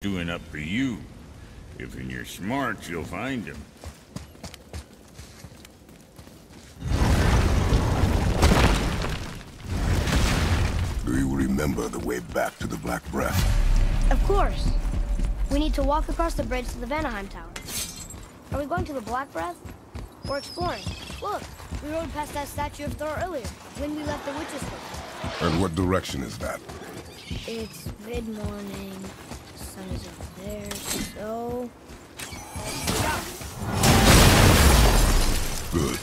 doing up for you. If in your smarts, you'll find him. Do you remember the way back to the Black Breath? Of course. We need to walk across the bridge to the Vanaheim Tower. Are we going to the Black Breath? Or exploring? Look, we rode past that statue of Thor earlier, when we left the Witch's Hut. And what direction is that? It's mid-morning. The sun is over there, so... Good.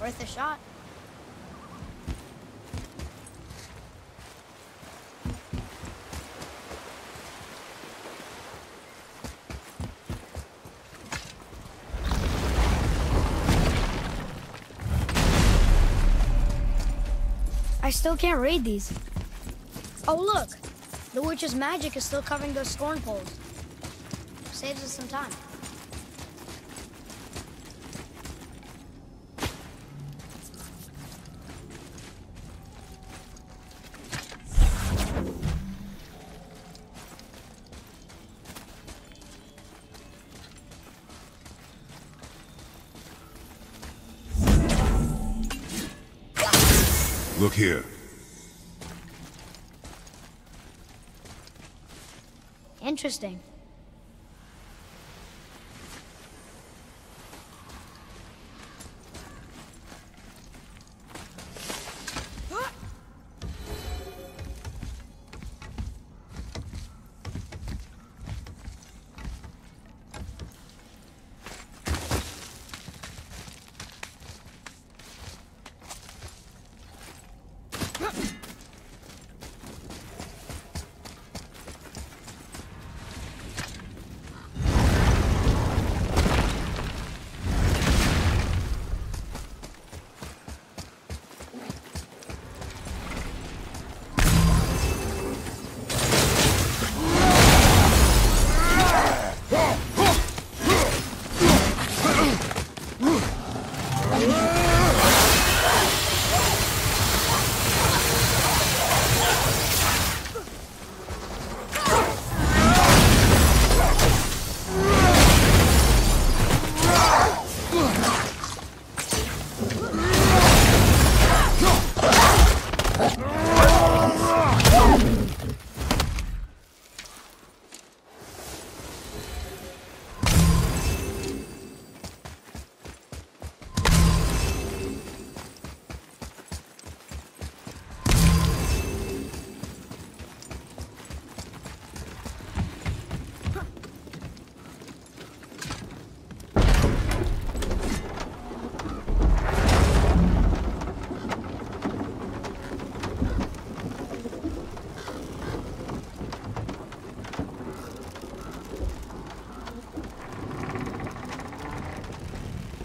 Worth a shot. I still can't read these. Oh, look! The witch's magic is still covering those scorn poles. Saves us some time. Look here. Interesting.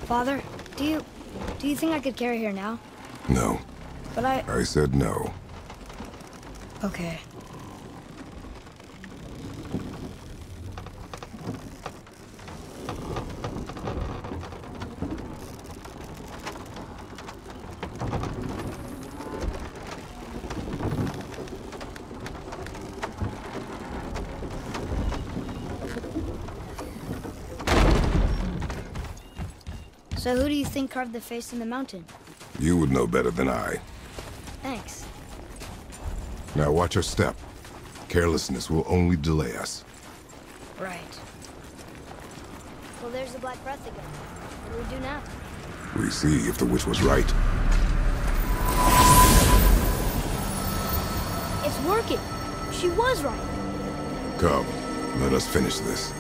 Father, do you think I could carry her now? No. But I said no. Okay. So who do you think carved the face in the mountain? You would know better than I. Thanks. Now watch your step. Carelessness will only delay us. Right. Well, there's the Black Breath again. What do we do now? We see if the witch was right. It's working. She was right. Come, let us finish this.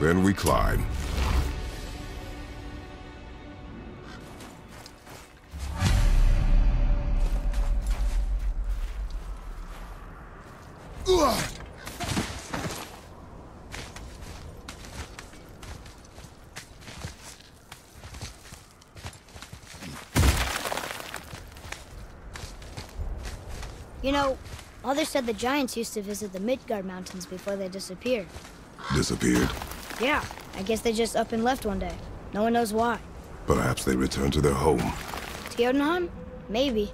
Then we climb. You know, Mother said the giants used to visit the Midgard mountains before they disappeared. Disappeared? Yeah, I guess they just up and left one day. No one knows why. Perhaps they returned to their home. Theodenheim? Maybe.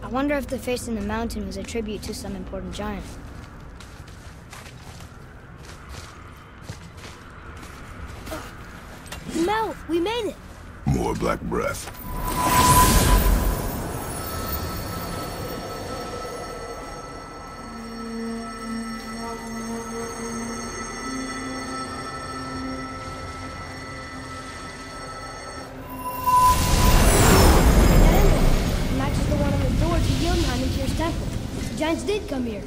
I wonder if the face in the mountain was a tribute to some important giant. Mel, we made it! More Black Breath. Did come here.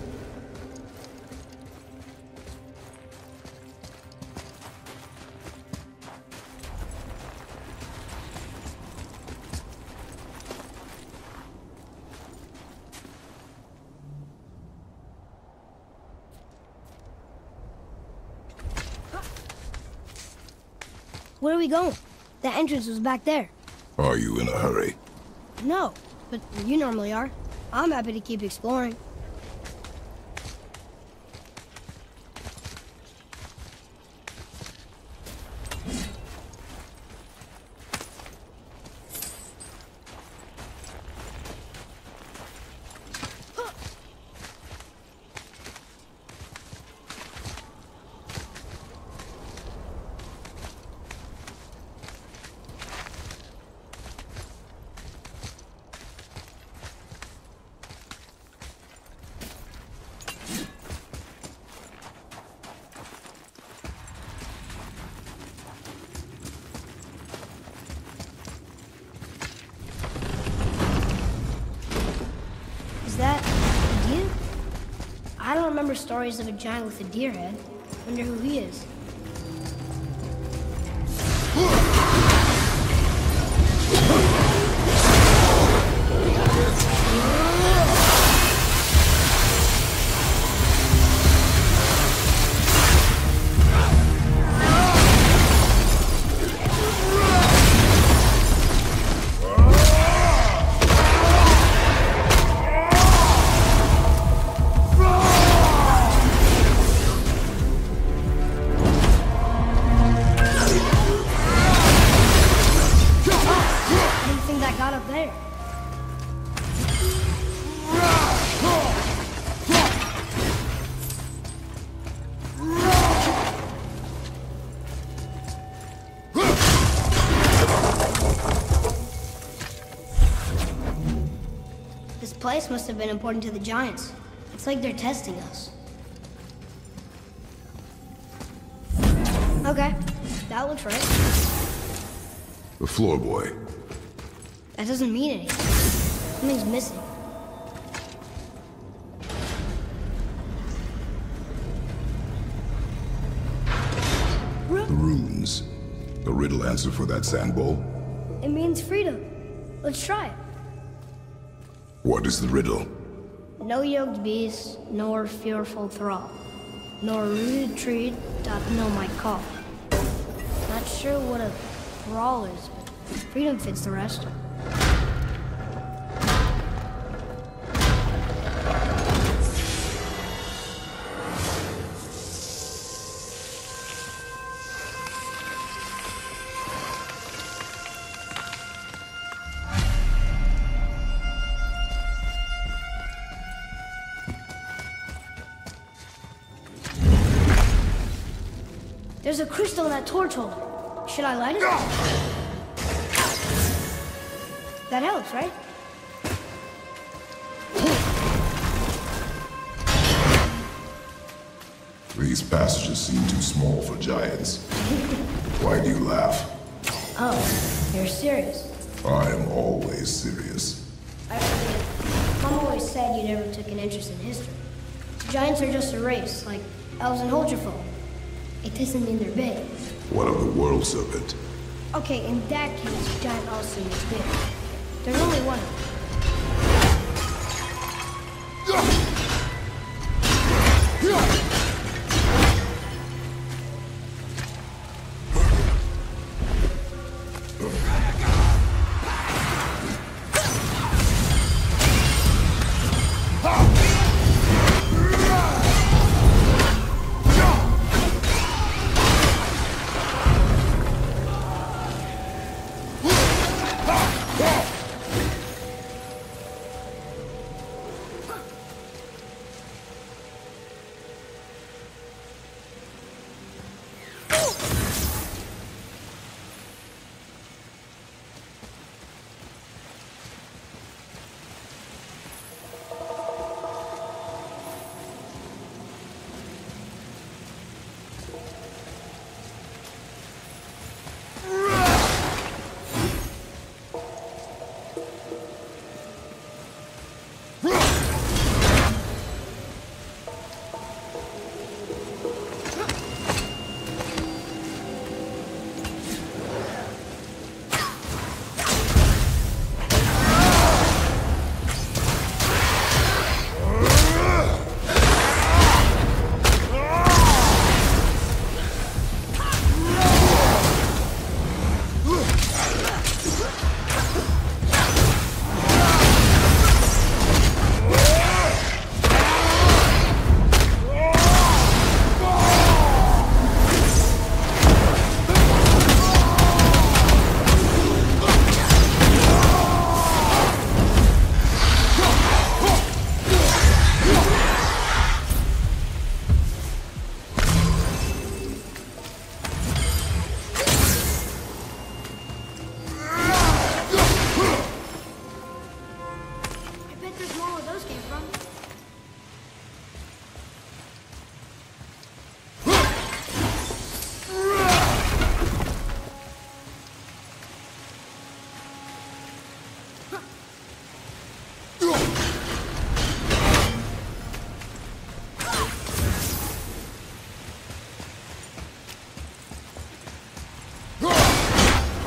Where are we going? The entrance was back there. Are you in a hurry? No, but you normally are. I'm happy to keep exploring. Stories of a giant with a deer head. Wonder who he is. This must have been important to the giants. It's like they're testing us. Okay, that looks right. The floor boy. That doesn't mean anything. Something's missing. The runes. The riddle answer for that sand bowl? It means freedom. Let's try it. What is the riddle? No yoked beast, nor fearful thrall, nor rude tree doth know my call. Not sure what a thrall is, but freedom fits the rest. There's a crystal in that torch holder. Should I light it? No. That helps, right? These passages seem too small for giants. Why do you laugh? Oh, you're serious. I am always serious. I forget. Mom always said you never took an interest in history. Giants are just a race, like elves and Holgerfolk. It doesn't mean they're big. What are the worlds of it? Okay, in that case, giant also is big. There's only one.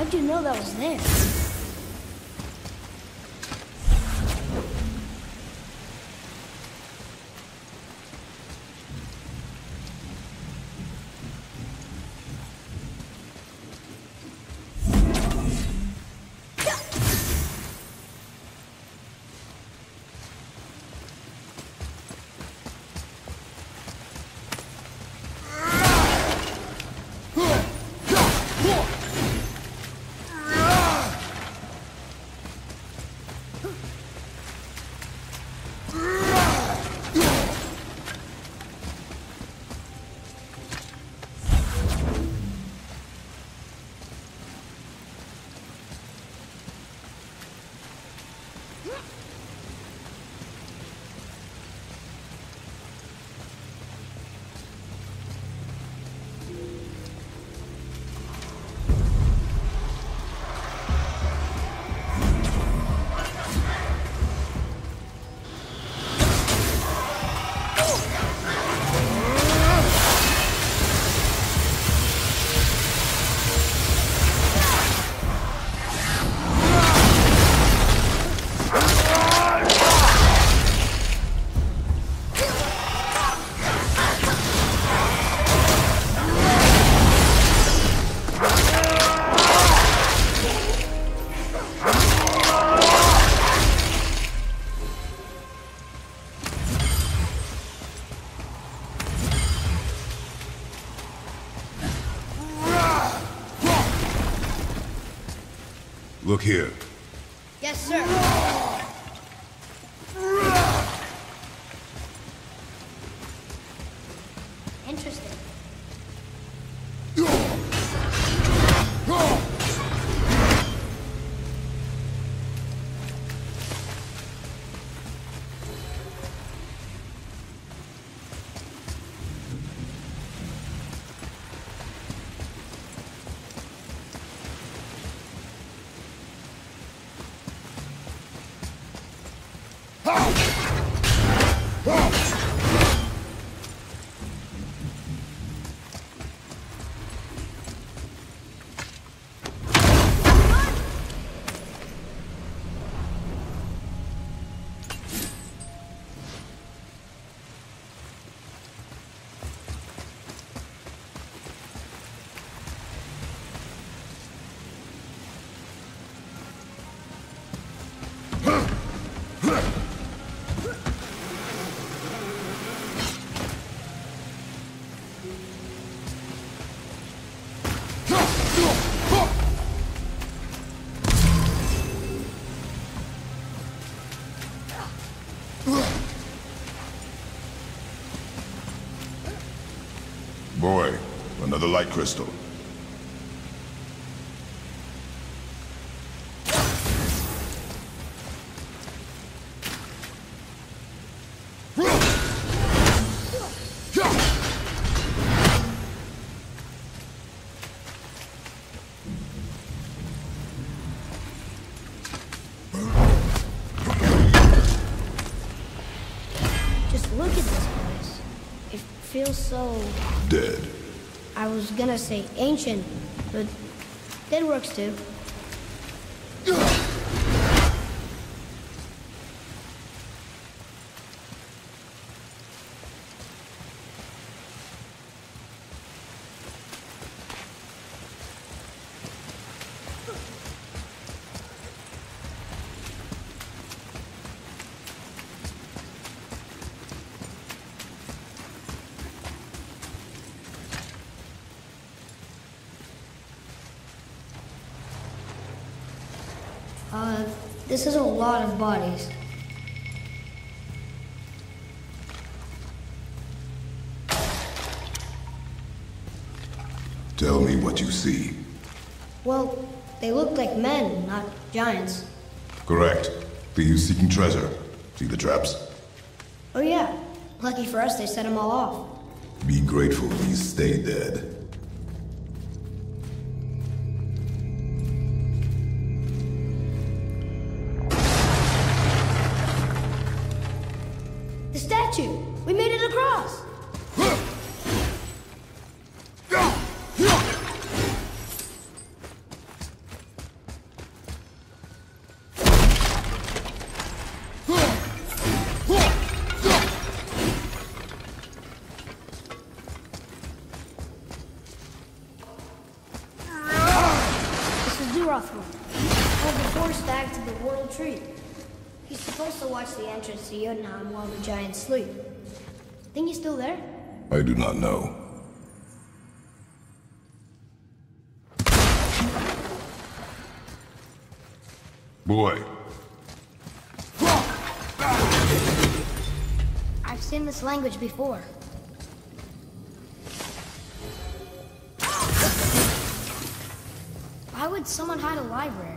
I didn't know that was there. Look here. Yes, sir. Interesting. Boy, another light crystal. So dead. I was gonna say ancient, but that works too. This is a lot of bodies. Tell me what you see. Well, they look like men, not giants. Correct. Thieves seeking treasure. See the traps? Oh yeah. Lucky for us, they set them all off. Be grateful we stayed dead. To Theodenheim while the giants sleep. Think he's still there? I do not know. Boy. I've seen this language before. Why would someone hide a library?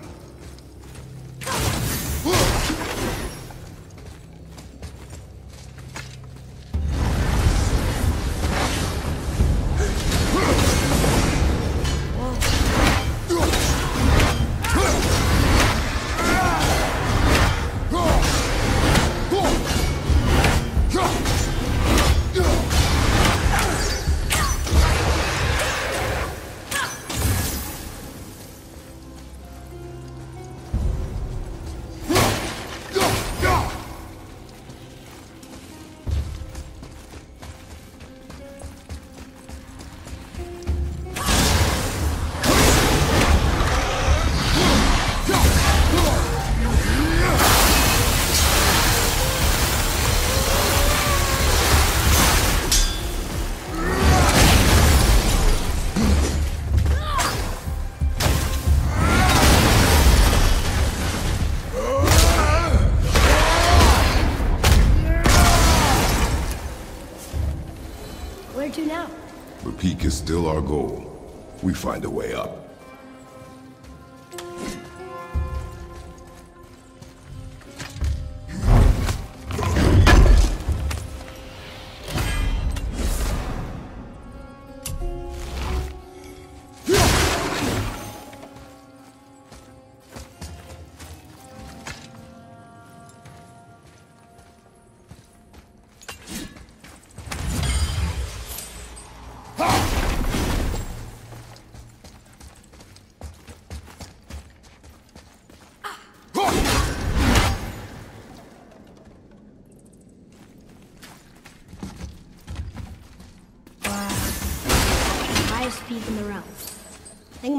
Where to now? The peak is still our goal. We find a way up.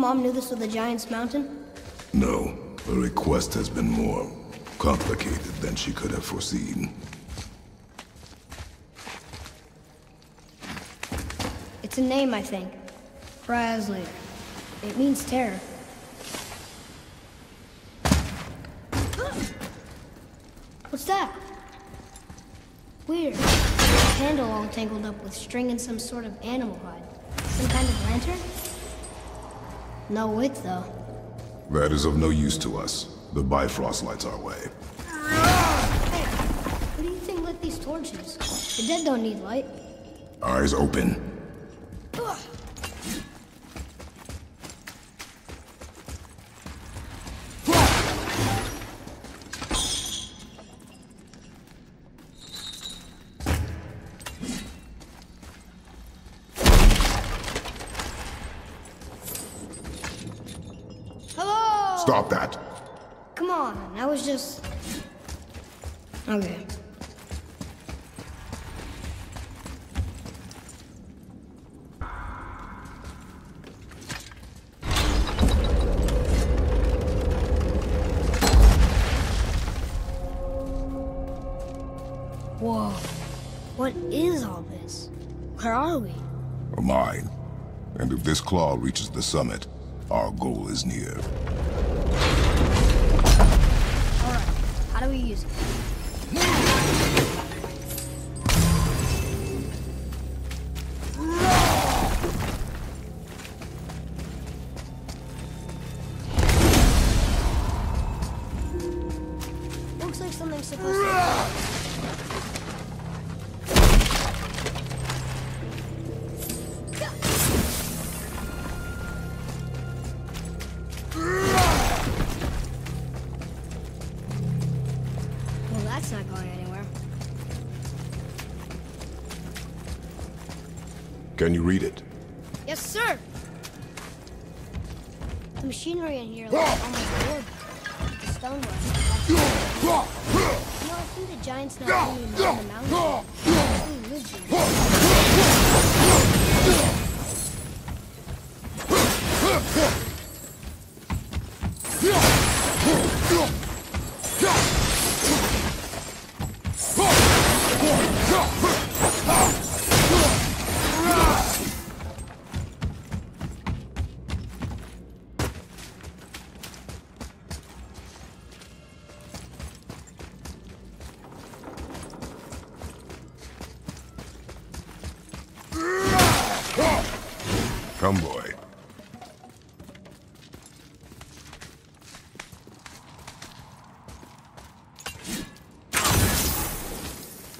Mom knew this was the Giant's Mountain? No. The request has been more complicated than she could have foreseen. It's a name, I think. Rise later. It means terror. What's that? Weird. There's a handle all tangled up with string and some sort of animal hide. Some kind of lantern? No wick, though. That is of no use to us. The Bifrost lights our way. Hey, what do you think lit these torches? The dead don't need light. Eyes open. Ugh. Stop that. Come on, I was just... Okay. Whoa. What is all this? Where are we? A mine. And if this claw reaches the summit, our goal is near. How do we use it? Looks like something's supposed to Can you read it? Yes, sir! The machinery in here looks almost weird. The stonework. No, I think the Giants not really know the mountain. Come, boy.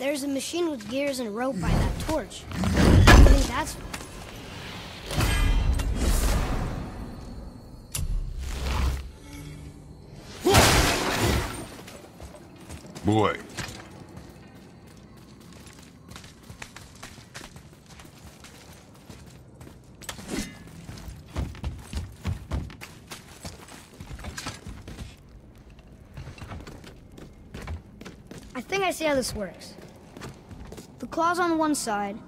There's a machine with gears and rope by that torch. I think that's... Boy. I see how this works. The claw's on one side,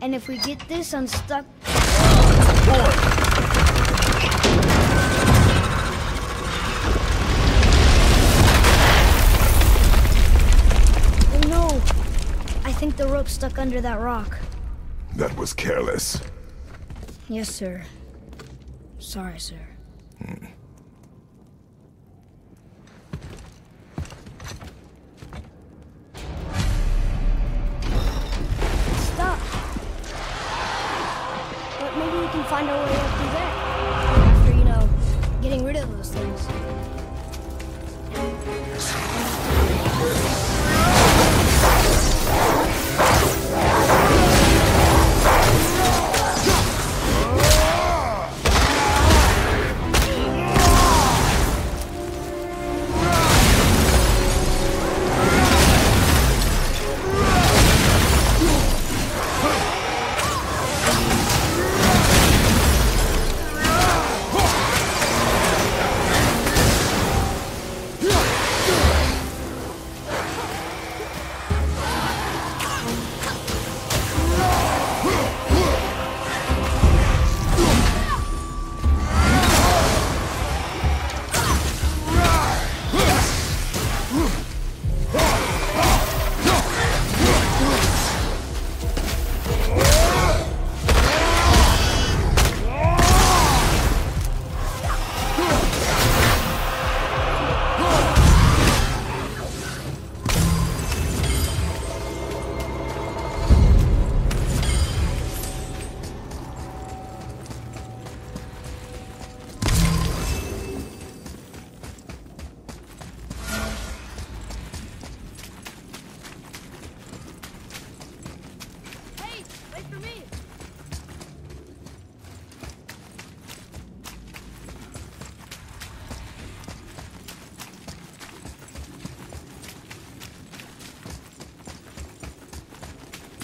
and if we get this unstuck... Oh no! I think the rope stuck under that rock. That was careless. Yes, sir. Sorry, sir. find our way up through there. After, you know, getting rid of those things.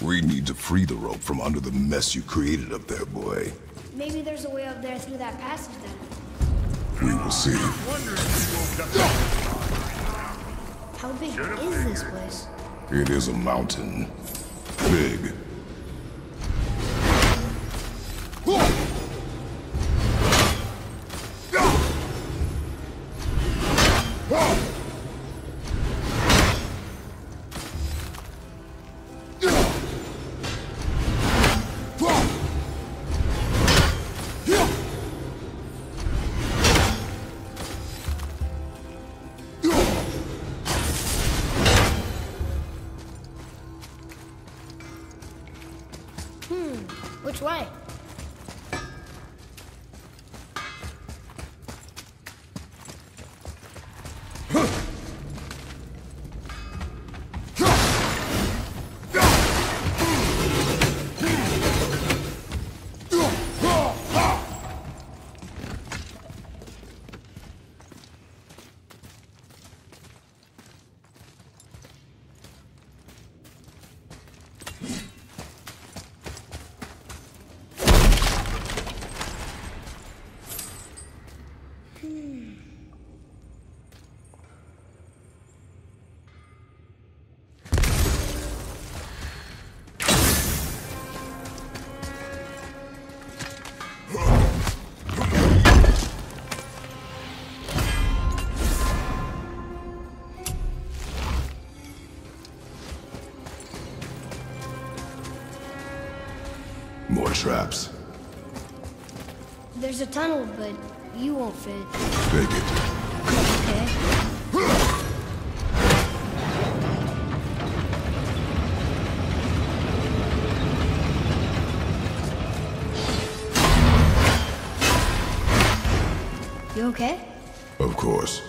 We need to free the rope from under the mess you created up there, boy. Maybe there's a way up there through that passage, then. We will see. How big is this place? It is a mountain. Big. Which way? More traps. There's a tunnel, but you won't fit. Take it. Okay. You okay? Of course.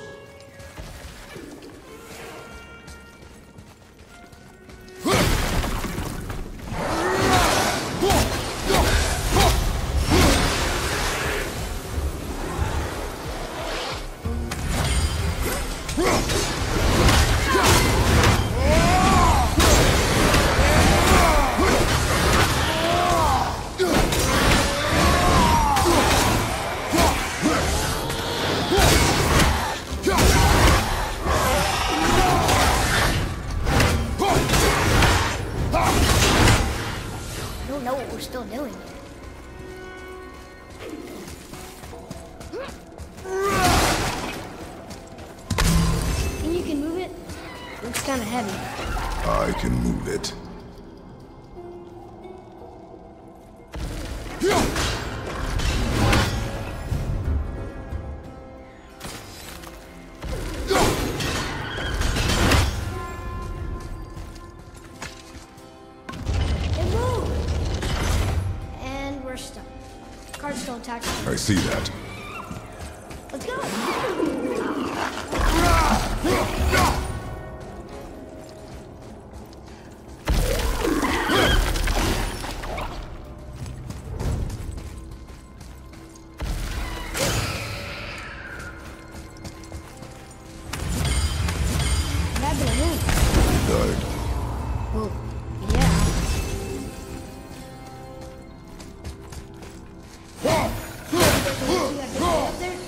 hostile attack. I see that. Let's go. There